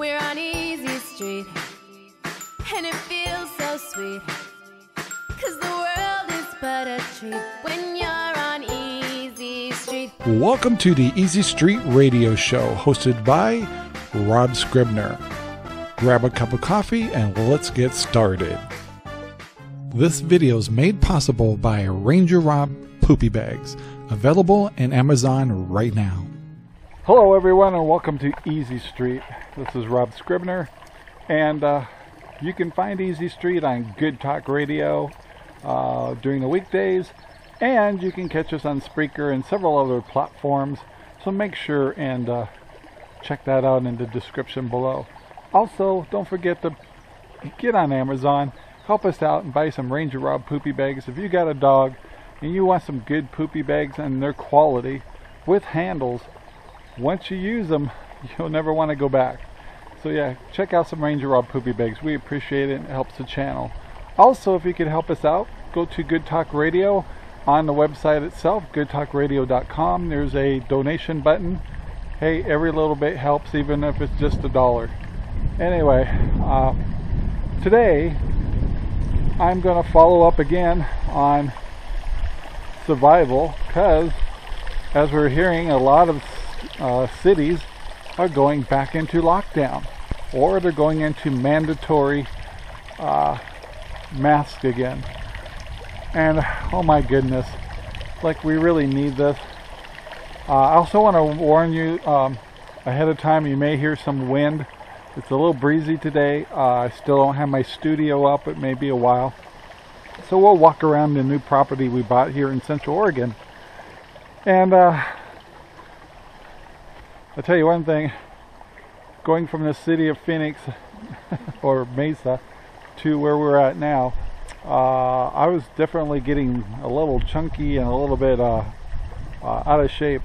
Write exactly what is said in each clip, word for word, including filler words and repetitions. We're on Easy Street, and it feels so sweet, 'cause the world is but a treat when you're on Easy Street. Welcome to the Easy Street Radio Show, hosted by Rob Scribner. Grab a cup of coffee and let's get started. This video is made possible by Ranger Rob Poopy Bags, available in Amazon right now. Hello everyone, and welcome to Easy Street. This is Rob Scribner, and uh, you can find Easy Street on Good Talk Radio uh, during the weekdays, and you can catch us on Spreaker and several other platforms, so make sure and uh, check that out in the description below. Also, don't forget to get on Amazon, help us out and buy some Ranger Rob Poopy Bags. If you got a dog and you want some good poopy bags and their quality with handles, once you use them, you'll never want to go back. So yeah, check out some Ranger Rob Poopy Bags. We appreciate it, and it helps the channel. Also, if you could help us out, go to Good Talk Radio on the website itself, good talk radio dot com. There's a donation button. Hey, every little bit helps, even if it's just a dollar. Anyway, uh, today I'm going to follow up again on survival, because as we're hearing, a lot of Uh, cities are going back into lockdown, or they're going into mandatory uh, mask again. And oh my goodness, like, we really need this. Uh, I also want to warn you um, ahead of time, you may hear some wind. It's a little breezy today. Uh, I still don't have my studio up. It may be a while. So we'll walk around the new property we bought here in Central Oregon. And uh, I'll tell you one thing, going from the city of Phoenix or Mesa to where we're at now, uh, I was definitely getting a little chunky and a little bit uh, uh, out of shape.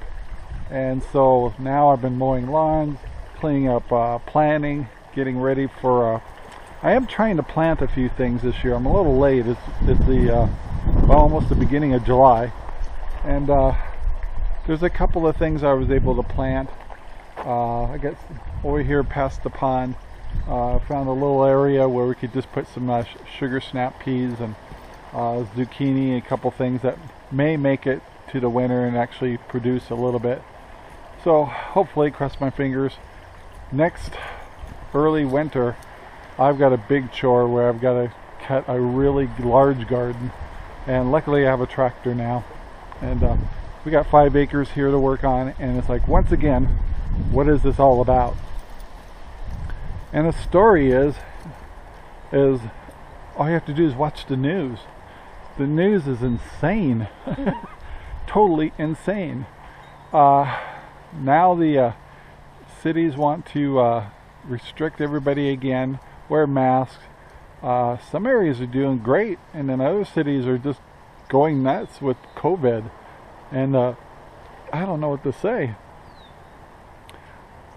And so now I've been mowing lawns, cleaning up, uh, planting, getting ready for... Uh, I am trying to plant a few things this year. I'm a little late. It's, it's the uh, well, almost the beginning of July. And uh, there's a couple of things I was able to plant. Uh, I guess over here past the pond, uh, found a little area where we could just put some uh, sh sugar snap peas and uh, zucchini, and a couple things that may make it to the winter and actually produce a little bit. So hopefully, cross my fingers, next early winter, I've got a big chore where I've got to cut a really large garden. And luckily I have a tractor now. And uh, we got five acres here to work on, and it's like, once again, what is this all about? And the story is, is all you have to do is watch the news. The news is insane. Totally insane. Uh, now the uh, cities want to uh, restrict everybody again, wear masks. Uh, some areas are doing great, and then other cities are just going nuts with COVID. And uh, I don't know what to say.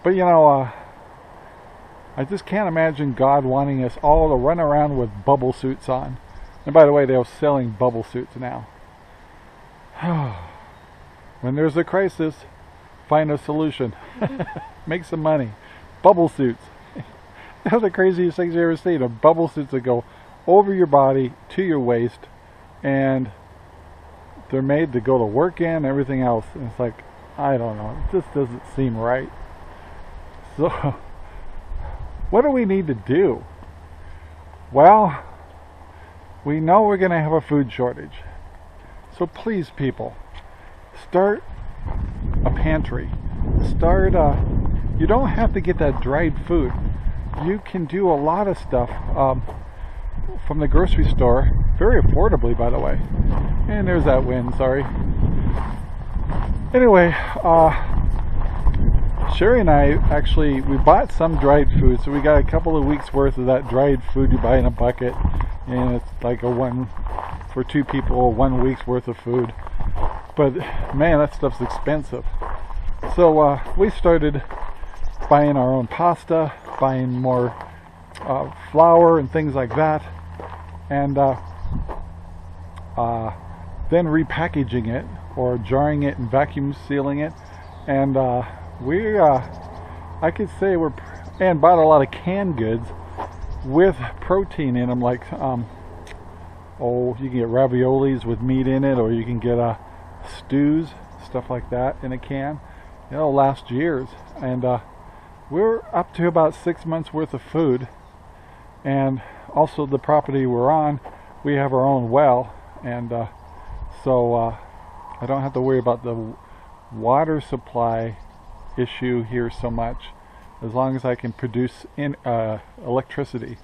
But you know, uh, I just can't imagine God wanting us all to run around with bubble suits on. And by the way, they're selling bubble suits now. When there's a crisis, find a solution. Make some money. Bubble suits. That's the craziest things you ever seen. A bubble suits that go over your body to your waist, and they're made to go to work in and everything else. And it's like, I don't know. It just doesn't seem right. So, what do we need to do? Well, we know we're going to have a food shortage. So please, people, start a pantry. Start a... You don't have to get that dried food. You can do a lot of stuff um, from the grocery store, very affordably, by the way. And there's that wind, sorry. Anyway, uh... Sherry and I, actually, we bought some dried food, so we got a couple of weeks worth of that dried food you buy in a bucket, and it's like a one for two people, one week's worth of food. But man, that stuff's expensive. So uh, we started buying our own pasta, buying more uh, flour and things like that, and uh, uh, then repackaging it, or jarring it and vacuum sealing it, and uh, We, uh, I could say we're and bought a lot of canned goods with protein in them, like um, oh, you can get raviolis with meat in it, or you can get uh, stews, stuff like that in a can. It'll last years. And uh, we're up to about six months worth of food. And also the property we're on, we have our own well, and uh, so uh, I don't have to worry about the water supply issue here so much, as long as I can produce in uh, electricity,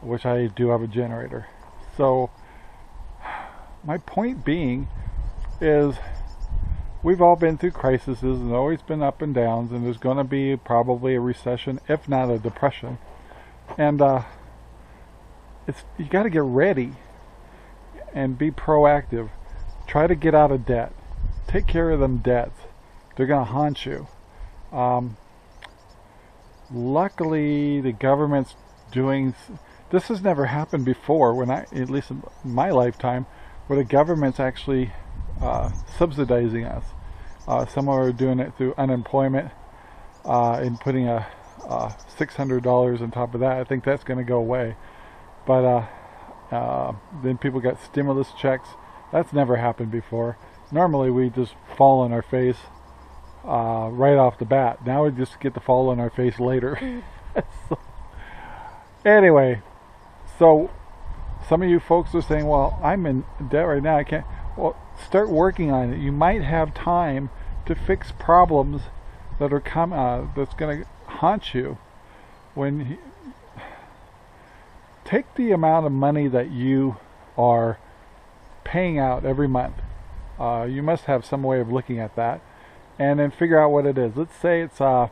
which I do have a generator. So my point being is, we've all been through crises and always been up and downs, and there's going to be probably a recession, if not a depression. And uh, it's, you got to get ready and be proactive. Try to get out of debt. Take care of them debts. They're going to haunt you. Um, luckily, the government's doing... This has never happened before, when I, at least in my lifetime, where the government's actually uh, subsidizing us. Uh, some are doing it through unemployment uh, and putting a uh, six hundred dollars on top of that. I think that's going to go away. But uh, uh, then people got stimulus checks. That's never happened before. Normally we just fall on our face uh, right off the bat. Now we just get to fall on our face later. So, anyway, so some of you folks are saying, well, I'm in debt right now, I can't. Well, start working on it. You might have time to fix problems that are com uh, that's going to haunt you. When he, take the amount of money that you are paying out every month. Uh, you must have some way of looking at that, and then figure out what it is. Let's say it's uh,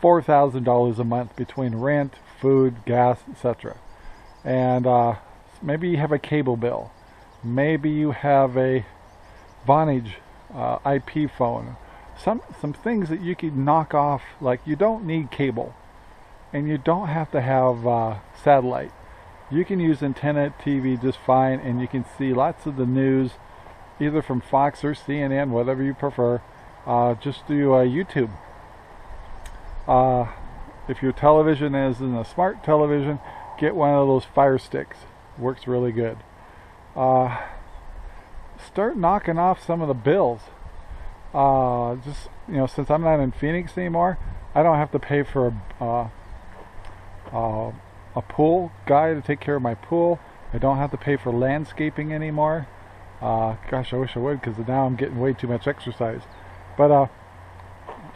four thousand dollars a month between rent, food, gas, et cetera. And uh, maybe you have a cable bill. Maybe you have a Vonage uh, I P phone. Some, some things that you could knock off, like you don't need cable. And you don't have to have uh, satellite. You can use antenna T V just fine, and you can see lots of the news, either from Fox or C N N, whatever you prefer, uh, just through uh, YouTube. Uh, if your television isn't a smart television, get one of those Fire Sticks. Works really good. Uh, start knocking off some of the bills. Uh, just, you know, since I'm not in Phoenix anymore, I don't have to pay for a, uh, uh, a pool guy to take care of my pool. I don't have to pay for landscaping anymore. Uh, gosh, I wish I would, because now I'm getting way too much exercise. But uh,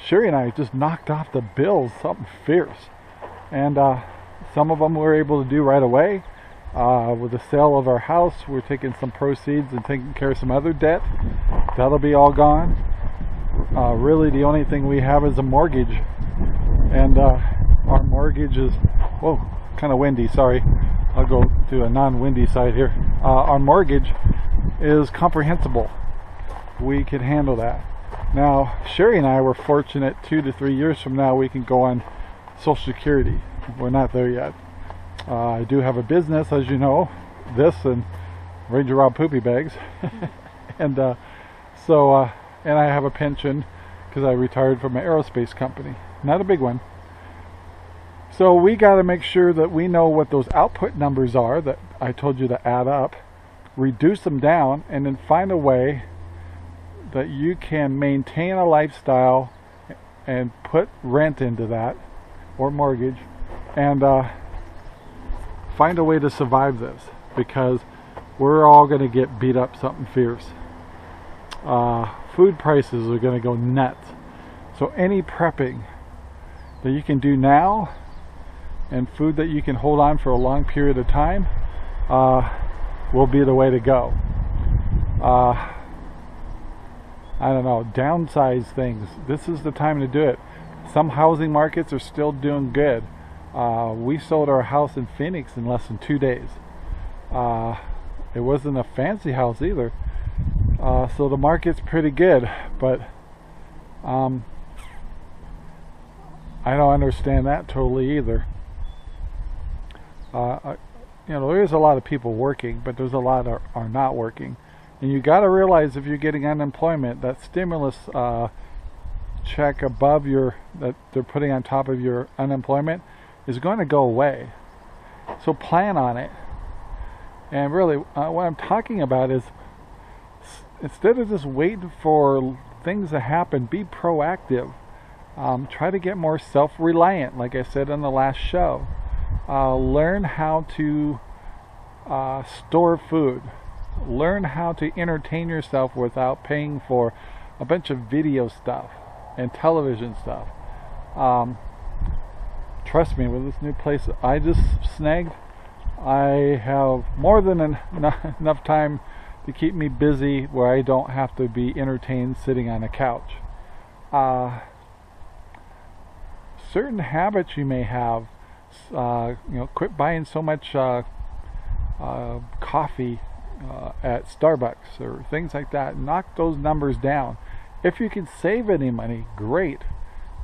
Sherry and I just knocked off the bills, something fierce. And uh, some of them we were able to do right away. Uh, with the sale of our house, we're taking some proceeds and taking care of some other debt. That'll be all gone. Uh, really, the only thing we have is a mortgage. And uh, our mortgage is... Whoa, kind of windy, sorry. I'll go to a non-windy side here. Uh, our mortgage is comprehensible. We could handle that. Now, Sherry and I were fortunate, two to three years from now, we can go on Social Security. We're not there yet. Uh, I do have a business, as you know, this and Ranger Rob Poopy Bags. and uh, so, uh, and I have a pension because I retired from an aerospace company. Not a big one. So we got to make sure that we know what those output numbers are that I told you to add up, reduce them down, and then find a way that you can maintain a lifestyle and put rent into that, or mortgage, and uh, find a way to survive this, because we're all going to get beat up something fierce. Uh, food prices are going to go nuts. So any prepping that you can do now, and food that you can hold on for a long period of time, uh, will be the way to go. Uh, I don't know, downsize things. This is the time to do it. Some housing markets are still doing good. Uh, we sold our house in Phoenix in less than two days. Uh, it wasn't a fancy house either. Uh, so the market's pretty good, but um, I don't understand that totally either. Uh, you know, there's a lot of people working, but there's a lot that are, are not working. And you got to realize, if you're getting unemployment, that stimulus uh, check above your, that they're putting on top of your unemployment, is going to go away. So plan on it. And really, uh, what I'm talking about is, instead of just waiting for things to happen, be proactive. Um, try to get more self-reliant, like I said on the last show. Uh, learn how to uh, store food. Learn how to entertain yourself without paying for a bunch of video stuff and television stuff. Um, trust me, with this new place I just snagged, I have more than en enough time to keep me busy where I don't have to be entertained sitting on a couch. Uh, certain habits you may have, uh, you know, quit buying so much uh, uh, coffee uh, at Starbucks or things like that. Knock those numbers down. If you can save any money, great.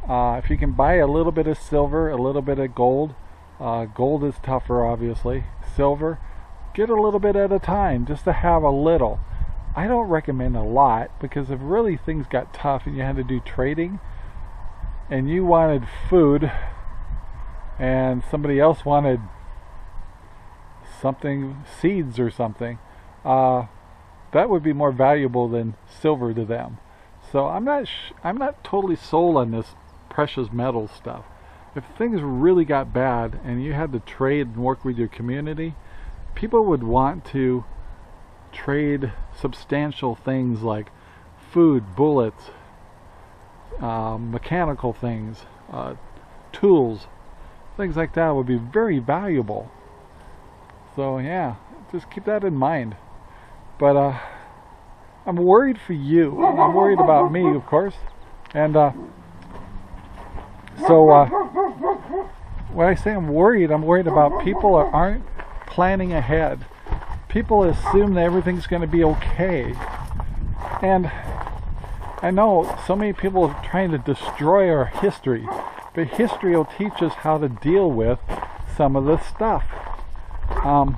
Uh, if you can buy a little bit of silver, a little bit of gold, uh, gold is tougher obviously, silver, get a little bit at a time, just to have a little. I don't recommend a lot, because if really things got tough and you had to do trading and you wanted food and somebody else wanted something, seeds or something, uh, that would be more valuable than silver to them. So I'm not sh I'm not totally sold on this precious metal stuff. If things really got bad and you had to trade and work with your community, people would want to trade substantial things like food, bullets, uh, mechanical things, uh, tools, things like that would be very valuable. So yeah, just keep that in mind. But uh, I'm worried for you. I'm worried about me, of course. And uh, so uh, when I say I'm worried, I'm worried about people that aren't planning ahead. People assume that everything's going to be okay. And I know so many people are trying to destroy our history, but history will teach us how to deal with some of this stuff. Um,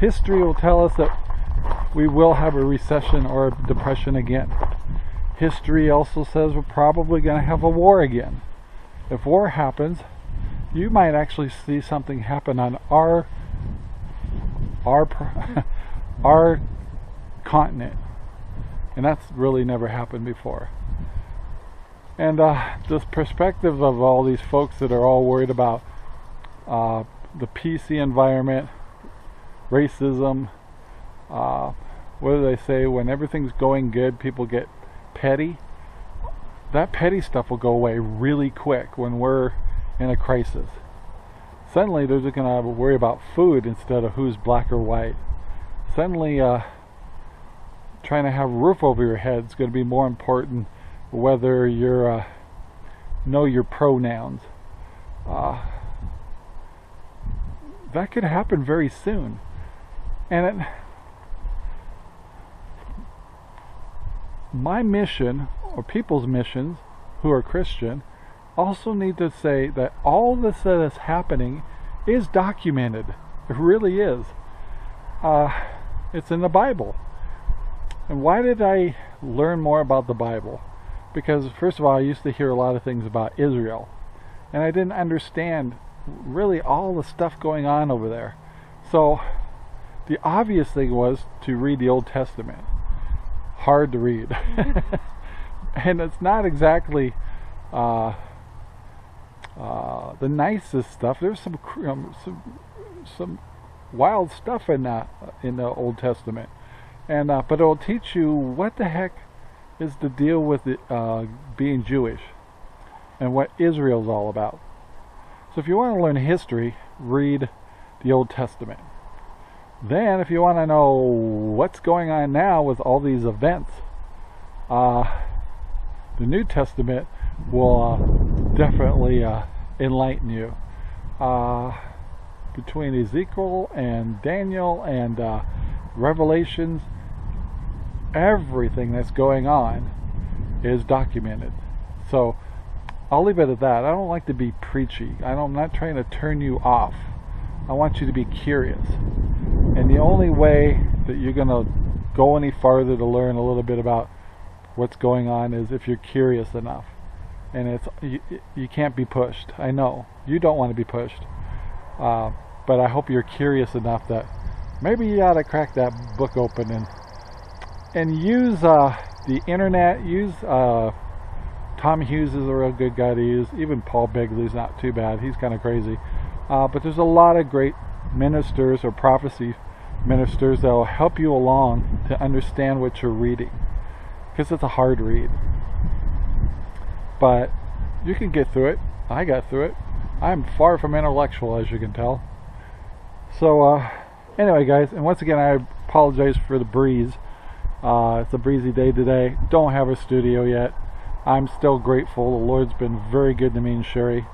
history will tell us that we will have a recession or a depression again. History also says we're probably going to have a war again. If war happens, you might actually see something happen on our our our continent, and that's really never happened before. And uh, this perspective of all these folks that are all worried about uh, the P C environment, racism. Uh, what do they say? When everything's going good, people get petty. That petty stuff will go away really quick when we're in a crisis. Suddenly they're just going to have to worry about food instead of who's black or white. Suddenly uh, trying to have a roof over your head is going to be more important whether you're uh, know your pronouns. Uh, that could happen very soon. And it, my mission, or people's missions who are Christian, also need to say that all this that is happening is documented. It really is. Uh, it's in the Bible. And why did I learn more about the Bible? Because first of all, I used to hear a lot of things about Israel, and I didn't understand really all the stuff going on over there. So the obvious thing was to read the Old Testament. Hard to read. And it's not exactly uh, uh, the nicest stuff. There's some um, some, some wild stuff in that, in the Old Testament, and uh, but it'll teach you what the heck is the deal with it, uh, being Jewish and what Israel's all about. So if you want to learn history, read the Old Testament. Then if you want to know what's going on now with all these events, uh, the New Testament will uh, definitely uh, enlighten you. Uh, between Ezekiel and Daniel and uh, Revelations, everything that's going on is documented. So I'll leave it at that. I don't like to be preachy. I don't, I'm not trying to turn you off. I want you to be curious. And the only way that you're going to go any farther to learn a little bit about what's going on is if you're curious enough. And it's you, you can't be pushed. I know you don't want to be pushed, uh, but I hope you're curious enough that maybe you ought to crack that book open and and use uh, the internet. Use uh, Tom Hughes is a real good guy to use. Even Paul Bigley's not too bad. He's kind of crazy, uh, but there's a lot of great ministers or prophecy ministers that will help you along to understand what you're reading, because it's a hard read. But you can get through it. I got through it. I'm far from intellectual, as you can tell. So, uh, anyway, guys, and once again, I apologize for the breeze. Uh, it's a breezy day today. Don't have a studio yet. I'm still grateful. The Lord's been very good to me and Sherry.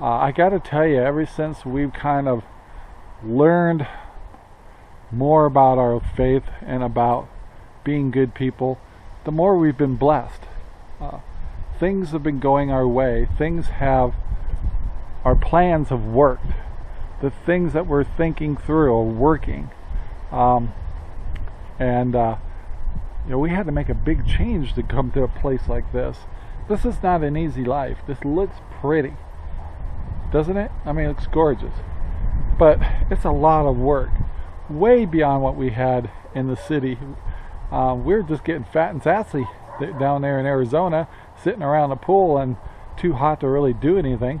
Uh, I got to tell you, ever since we've kind of learned more about our faith and about being good people, the more we've been blessed. Uh, Things have been going our way. Things have, our plans have worked. The things that we're thinking through are working. Um, and, uh, you know, we had to make a big change to come to a place like this. This is not an easy life. This looks pretty, doesn't it? I mean, it looks gorgeous. But it's a lot of work, way beyond what we had in the city. Uh, we're just getting fat and sassy down there in Arizona, sitting around the pool and too hot to really do anything.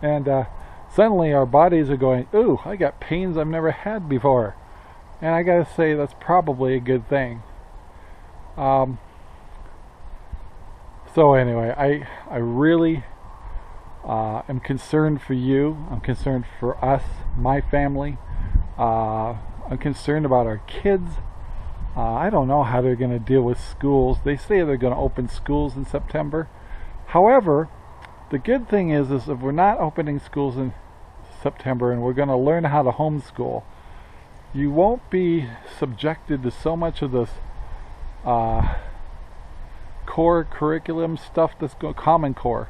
And uh, suddenly our bodies are going, ooh, I got pains I've never had before. And I gotta say, that's probably a good thing. Um, so anyway, I, I really uh, am concerned for you. I'm concerned for us, my family. Uh, I'm concerned about our kids. Uh, I don't know how they're going to deal with schools. They say they're going to open schools in September. However, the good thing is, is if we're not opening schools in September and we're going to learn how to homeschool, you won't be subjected to so much of this uh, core curriculum stuff that's go Common Core,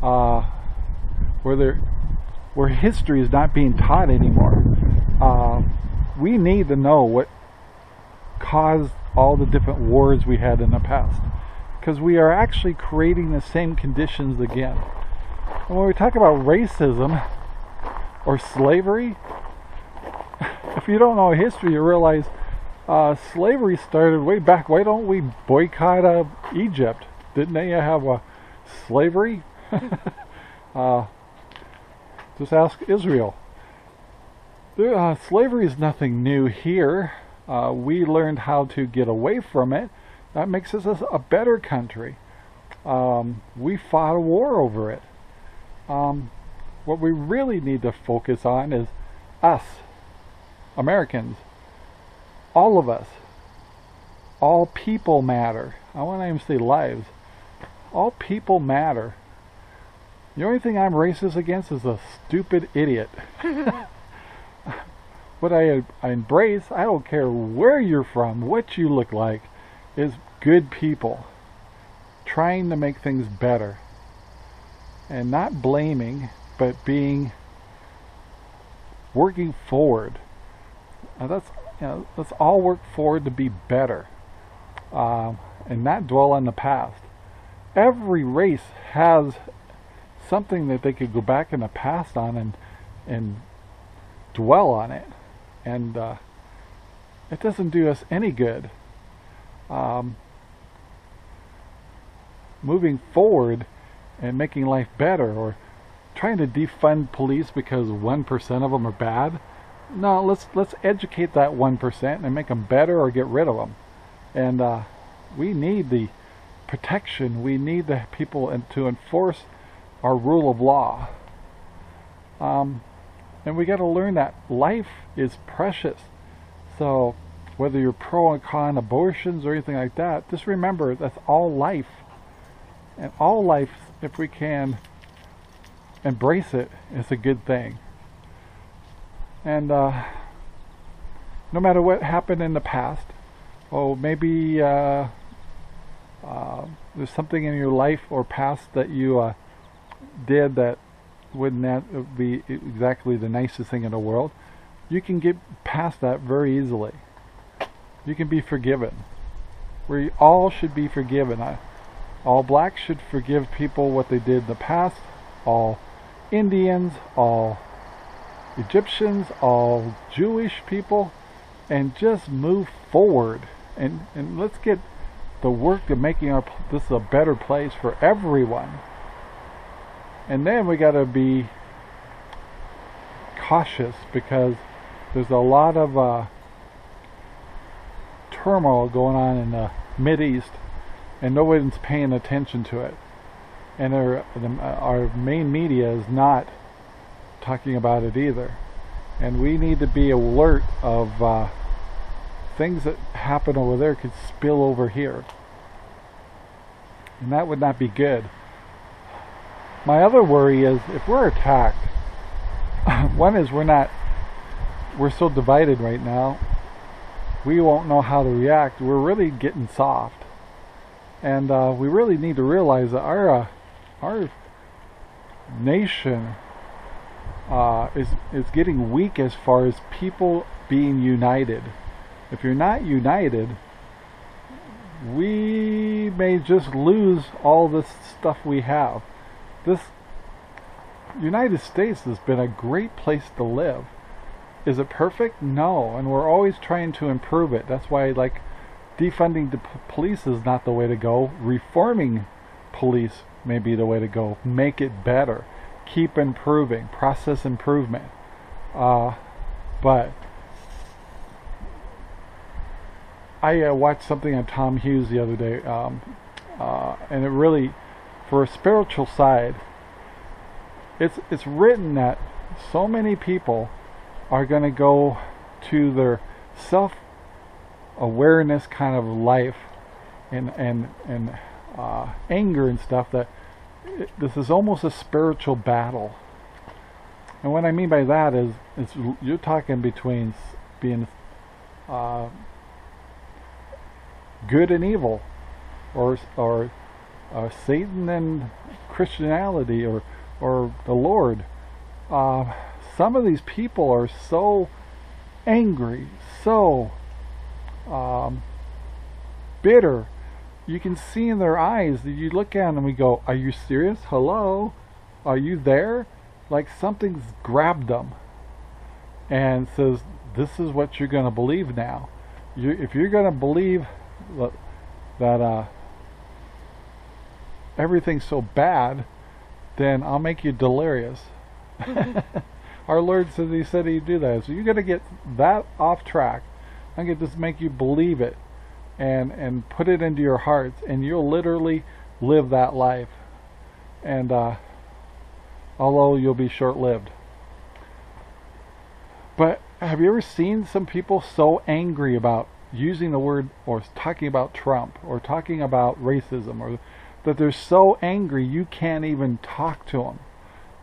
uh, where there, where history is not being taught anymore. Uh, we need to know what caused all the different wars we had in the past, because we are actually creating the same conditions again. And when we talk about racism or slavery, if you don't know history, you realize uh, slavery started way back. Why don't we boycott uh, Egypt? Didn't they have a slavery? uh, just ask Israel. There, uh, slavery is nothing new here. Uh, we learned how to get away from it. That makes us a, a better country. Um, we fought a war over it. Um, what we really need to focus on is us, Americans, all of us. All people matter. I want to even say lives. All people matter. The only thing I'm racist against is a stupid idiot. What I, I embrace, I don't care where you're from, what you look like, is good people trying to make things better. And not blaming, but being, working forward. Now that's, you know, let's all work forward to be better. Um, and not dwell on the past. Every race has something that they could go back in the past on and, and dwell on it. And uh, it doesn't do us any good. Um, moving forward and making life better, or trying to defund police because one percent of them are bad. No, let's let's educate that one percent and make them better or get rid of them. And uh, we need the protection. We need the people to enforce our rule of law. Um, And we got to learn that life is precious. So whether you're pro and con abortions or anything like that, just remember that's all life. And all life, if we can embrace it, is a good thing. And uh, no matter what happened in the past, oh, maybe uh, uh, there's something in your life or past that you uh, did that wouldn't that be exactly the nicest thing in the world. You can get past that very easily. You can be forgiven. We all should be forgiven. I, all blacks should forgive people what they did in the past. All Indians, all Egyptians, all Jewish people, and just move forward. And, and let's get the work of making our, this a better place for everyone. And then we got to be cautious, because there's a lot of uh, turmoil going on in the Mideast, and nobody's paying attention to it. And our, our main media is not talking about it either. And we need to be alert of uh, things that happen over there could spill over here. And that would not be good. My other worry is, if we're attacked, one is we're not, we're so divided right now, we won't know how to react. We're really getting soft. And uh, we really need to realize that our, uh, our nation uh, is, is getting weak as far as people being united. If you're not united, we may just lose all this stuff we have. This United States has been a great place to live. Is it perfect? No, and we're always trying to improve it. That's why, like, defunding the police is not the way to go. Reforming police may be the way to go. Make it better. Keep improving. Process improvement. Uh, but I uh, watched something on Tom Hughes the other day, um, uh, and it really, for a spiritual side, it's it's written that so many people are going to go to their self-awareness kind of life and and and uh, anger and stuff, that it, this is almost a spiritual battle. And what I mean by that is, it's, you're talking between being uh, good and evil, or or uh, Satan and Christianity, or or the Lord. Uh, some of these people are so angry, so um, bitter. You can see in their eyes that you look at them and we go, are you serious? Hello? Are you there? Like something's grabbed them and says, this is what you're going to believe now. You, if you're going to believe that uh, everything's so bad, then I'll make you delirious. Our Lord says, he said he'd do that. So you're going to get that off track. I'm going to just make you believe it and and put it into your hearts, and you'll literally live that life. And uh, although you'll be short-lived. But have you ever seen some people so angry about using the word or talking about Trump or talking about racism, or that they're so angry you can't even talk to them?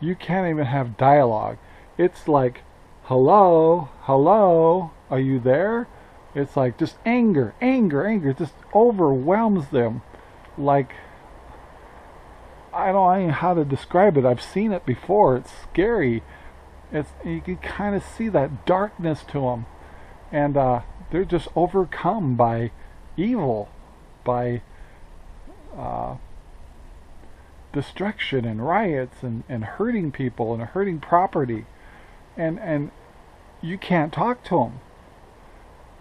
You can't even have dialogue. It's like, hello, hello, are you there? It's like just anger, anger, anger. It just overwhelms them. Like, I don't know how to describe it. I've seen it before. It's scary. It's, you can kind of see that darkness to them. And uh, they're just overcome by evil, by uh, destruction and riots and, and hurting people and hurting property, and and you can't talk to them.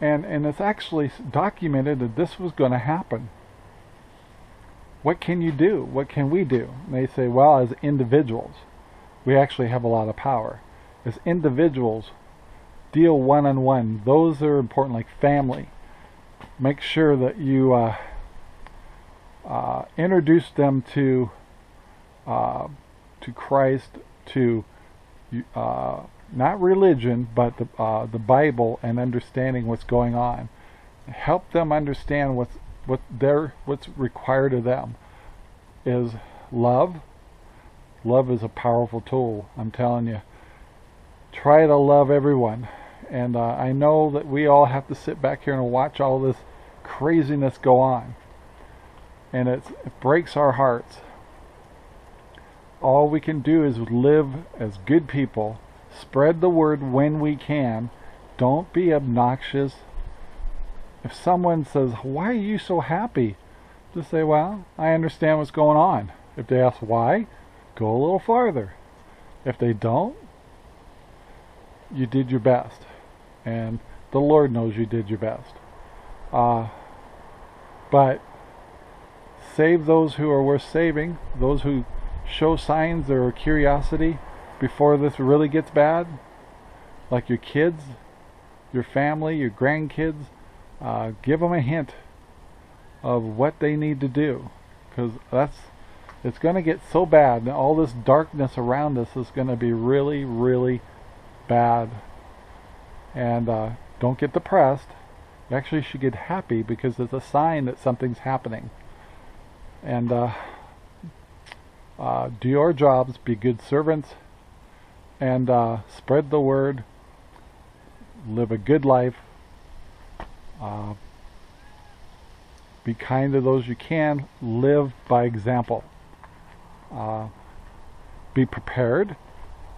And and it's actually documented that this was going to happen. What can you do? What can we do? And they say, well, as individuals, we actually have a lot of power. As individuals, deal one-on-one. Those are important, like family. Make sure that you uh, uh, introduce them to Uh, to Christ, to uh, not religion, but the, uh, the Bible, and understanding what's going on. Help them understand what's, what their, what's required of them is love. Love is a powerful tool, I'm telling you. Try to love everyone. And uh, I know that we all have to sit back here and watch all this craziness go on. And it's, it breaks our hearts. All we can do is live as good people, spread the word when we can, don't be obnoxious, If someone says, why are you so happy? Just say, well, I understand what's going on. If they ask why, go a little farther. If they don't, you did your best. And the Lord knows you did your best. Uh, but save those who are worth saving, those who show signs or curiosity before this really gets bad, like your kids, your family, your grandkids. Uh, give them a hint of what they need to do, because that's it's going to get so bad. All this darkness around us is going to be really, really bad. And uh, don't get depressed. You actually should get happy, because it's a sign that something's happening. And uh, uh, do your jobs, be good servants, and uh, spread the word. Live a good life. Uh, be kind to those you can. Live by example. Uh, be prepared.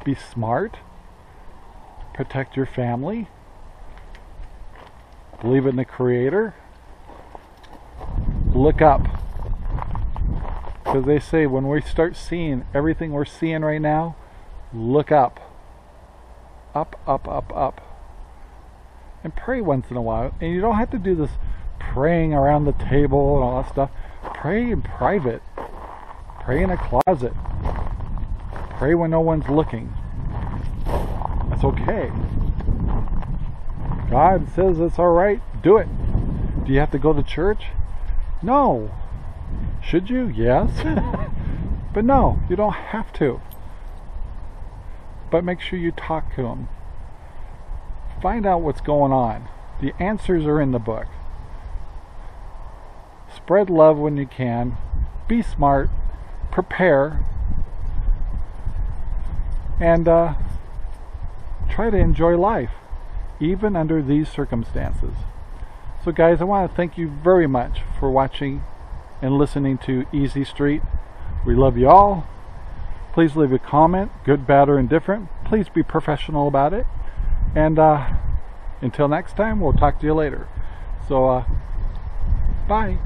Be smart. Protect your family. Believe in the Creator. Look up. Because they say when we start seeing everything we're seeing right now, look up. Up, up, up, up. And pray once in a while. And you don't have to do this praying around the table and all that stuff. Pray in private. Pray in a closet. Pray when no one's looking. That's okay. God says it's alright. Do it. Do you have to go to church? No. Should you? Yes. But no, you don't have to. But make sure you talk to them. Find out what's going on. The answers are in the book. Spread love when you can. Be smart. Prepare. And uh, try to enjoy life, even under these circumstances. So guys, I want to thank you very much for watching and listening to Easy Street. We love you all. Please leave a comment, good, bad, or indifferent. Please be professional about it. And uh, until next time, we'll talk to you later. So, uh, bye.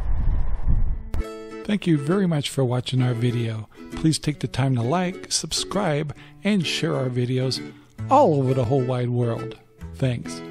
Thank you very much for watching our video. Please take the time to like, subscribe, and share our videos all over the whole wide world. Thanks.